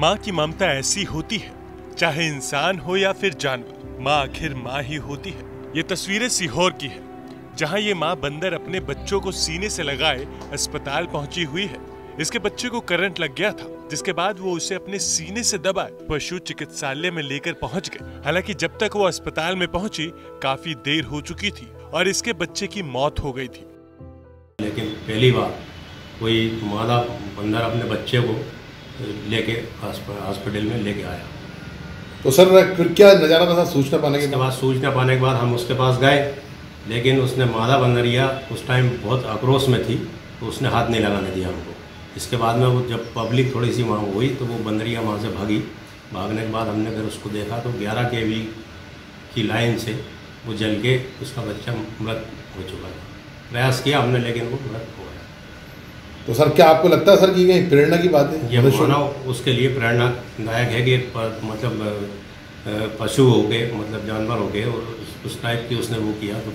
माँ की ममता ऐसी होती है, चाहे इंसान हो या फिर जानवर, माँ आखिर माँ ही होती है। ये तस्वीरें सीहोर की है, जहाँ ये माँ बंदर अपने बच्चों को सीने से लगाए अस्पताल पहुंची हुई है। इसके बच्चे को करंट लग गया था, जिसके बाद वो उसे अपने सीने से दबाए पशु चिकित्सालय में लेकर पहुंच गए। हालांकि जब तक वो अस्पताल में पहुंची काफी देर हो चुकी थी और इसके बच्चे की मौत हो गई थी। लेकिन पहली बार कोई मादा बंदर अपने बच्चे को लेके हॉस्पिटल में लेके आया। तो सर फिर क्या नज़ारा था? सूचना पाने के बाद हम उसके पास गए, लेकिन उसने मादा बंदरिया उस टाइम बहुत आक्रोश में थी, तो उसने हाथ नहीं लगाने दिया हमको। इसके बाद में वो जब पब्लिक थोड़ी सी वहाँ हुई तो वो बंदरिया वहाँ से भागने के बाद हमने फिर उसको देखा तो 11 kV की लाइन से वो जल के उसका बच्चा मृत हो चुका था। प्रयास किया हमने लेकिन वो मृत हो गया। तो सर क्या आपको लगता है सर कि ये प्रेरणा की बात है? ये माना उसके लिए प्रेरणादायक है कि मतलब पशु हो गए, मतलब जानवर हो गए और उस टाइप की उसने वो किया, तो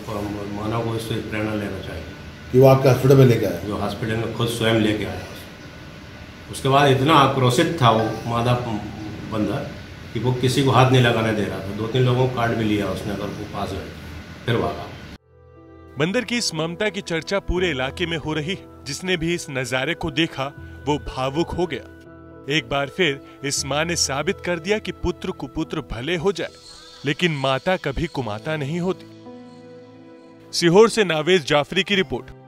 मानव को इससे प्रेरणा लेना चाहिए कि वो आपके हॉस्पिटल में लेके आया, जो हॉस्पिटल में खुद स्वयं लेके आया। उसके बाद इतना आक्रोशित था वो मादा बंदर कि वो किसी को हाथ नहीं लगाने दे रहा था। 2-3 लोगों को काट भी लिया उसने, अगर वो पास गए फिर भागा। बंदर की इस ममता की चर्चा पूरे इलाके में हो रही है। जिसने भी इस नज़ारे को देखा वो भावुक हो गया। एक बार फिर इस माँ ने साबित कर दिया कि पुत्र कुपुत्र भले हो जाए लेकिन माता कभी कुमाता नहीं होती। सीहोर से नावेद जाफरी की रिपोर्ट।